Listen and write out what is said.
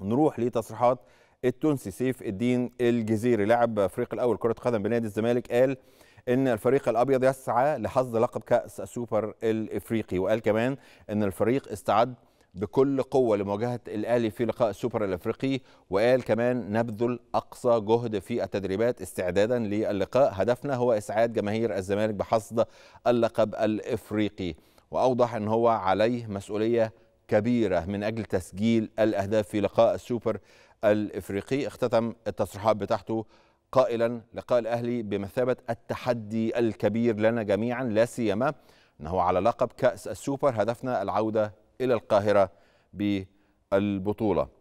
نروح لتصريحات التونسي سيف الدين الجزيري لاعب الفريق الاول كرة قدم بنادي الزمالك، قال ان الفريق الابيض يسعى لحصد لقب كأس السوبر الإفريقي، وقال كمان ان الفريق استعد بكل قوة لمواجهة الأهلي في لقاء السوبر الإفريقي، وقال كمان نبذل أقصى جهد في التدريبات استعدادا للقاء، هدفنا هو إسعاد جماهير الزمالك بحصد اللقب الإفريقي، وأوضح أن هو عليه مسؤولية كبيرة من أجل تسجيل الأهداف في لقاء السوبر الإفريقي. اختتم التصريحات بتاعته قائلا لقاء الأهلي بمثابة التحدي الكبير لنا جميعا، لا سيما أنه على لقب كأس السوبر، هدفنا العودة إلى القاهرة بالبطولة.